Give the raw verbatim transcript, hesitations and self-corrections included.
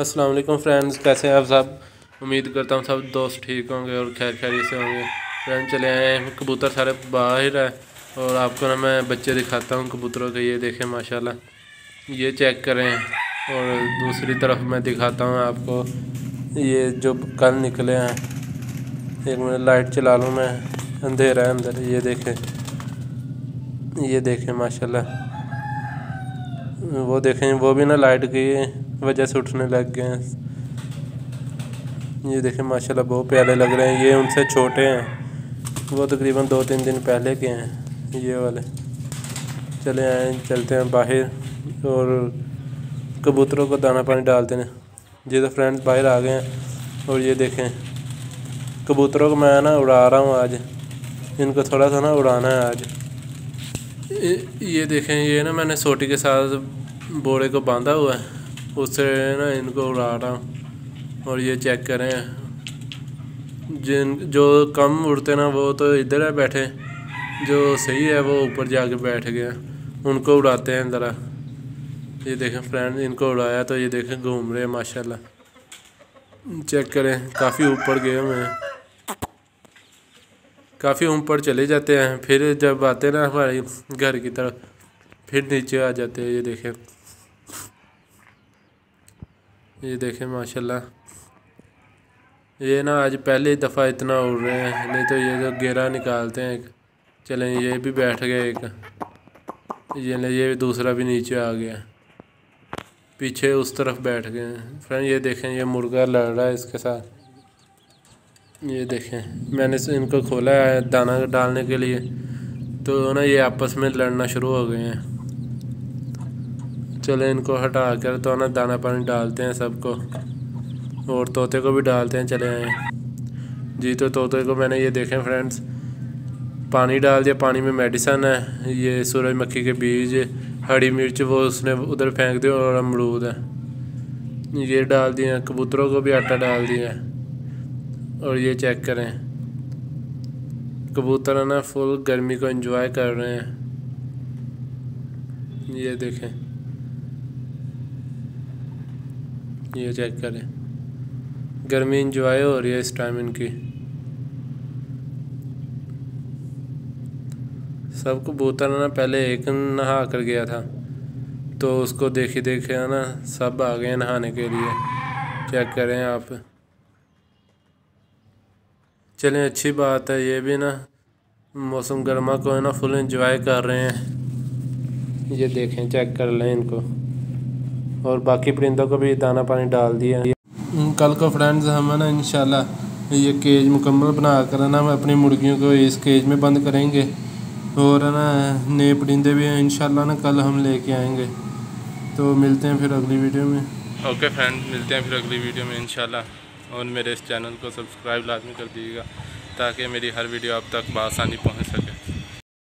अस्सलाम वालेकुम फ्रेंड्स, कैसे हैं आप सब। उम्मीद करता हूँ सब दोस्त ठीक होंगे और खैर खैरियत से होंगे। फ्रेंड चले आए हैं, कबूतर सारे बाहर है और आपको ना मैं बच्चे दिखाता हूँ कबूतरों के। ये देखें माशाल्लाह, ये चेक करें। और दूसरी तरफ मैं दिखाता हूँ आपको ये जो कल निकले हैं। एक मिनट लाइट चला लूँ मैं, अंधेरा है अंदर। ये देखें, ये देखें माशाल्लाह, वो देखें, वो भी ना लाइट की वजह से उठने लग गए हैं। ये देखें माशाल्लाह बहुत प्यारे लग रहे हैं। ये उनसे छोटे हैं, वो तकरीबन दो तीन दिन पहले के हैं ये वाले। चले आए, चलते हैं बाहर और कबूतरों को दाना पानी डालते हैं। जी तो फ्रेंड्स बाहर आ गए हैं और ये देखें कबूतरों को मैं ना उड़ा रहा हूँ आज। इनको थोड़ा सा ना उड़ाना है आज। ये देखें, ये ना मैंने सोटी के साथ बोरे को बांधा हुआ है, उससे ना इनको उड़ा रहा हूँ। और ये चेक करें, जिन जो कम उड़ते ना वो तो इधर है बैठे, जो सही है वो ऊपर जाके बैठ गया। उनको उड़ाते हैं ज़रा। ये देखें फ्रेंड, इनको उड़ाया तो ये देखें घूम रहे हैं माशाल्लाह। चेक करें, काफ़ी ऊपर गए हुए हैं, काफ़ी ऊपर चले जाते हैं। फिर जब आते हैं ना हमारे घर की तरफ, फिर नीचे आ जाते हैं। ये देखें, ये देखें माशाल्लाह। ये ना आज पहली दफ़ा इतना उड़ रहे हैं, नहीं तो ये तो घेरा निकालते हैं एक। चलें ये भी बैठ गए एक, ये नहीं ये दूसरा भी नीचे आ गया, पीछे उस तरफ बैठ गए हैं। फ्रेंड ये देखें, ये मुर्गा लड़ रहा है इसके साथ। ये देखें, मैंने इनको खोला है दाना डालने के लिए, तो ना ये आपस में लड़ना शुरू हो गए हैं। चले इनको हटा कर तो ना दाना पानी डालते हैं सबको, और तोते को भी डालते हैं। चले आए जी, तो तोते को मैंने ये देखें फ्रेंड्स पानी डाल दिया। पानी में मेडिसन है, ये सूरजमुखी के बीज, हरी मिर्च, वो उसने उधर फेंक दिया, और अमरूद है ये डाल दिए। कबूतरों को भी आटा डाल दिया। और ये चेक करें, कबूतर ना फुल गर्मी को एंजॉय कर रहे हैं। ये देखें, ये चेक करें, गर्मी इंजॉय हो रही है इस टाइम इनकी। सब कबूतर ना पहले एक नहा कर गया था, तो उसको देखी देखे ना सब आ गए नहाने के लिए। चेक करें आप। चलें अच्छी बात है, ये भी ना मौसम गर्मा को है ना फुल इंजॉय कर रहे हैं। ये देखें, चेक कर लें इनको। और बाकी परिंदों को भी दाना पानी डाल दिया। कल को फ्रेंड्स हम ना इंशाल्लाह ये केज मुकम्मल बना कर ना हम अपनी मुर्गियों को इस केज में बंद करेंगे, और ना नए परिंदे भी इंशाल्लाह ना कल हम लेके आएंगे। तो मिलते हैं फिर अगली वीडियो में। ओके फ्रेंड्स, मिलते हैं फिर अगली वीडियो में इंशाल्लाह। और मेरे इस चैनल को सब्सक्राइब लाजमी कर दीजिएगा, ताकि मेरी हर वीडियो आप तक बआसानी पहुँच सके।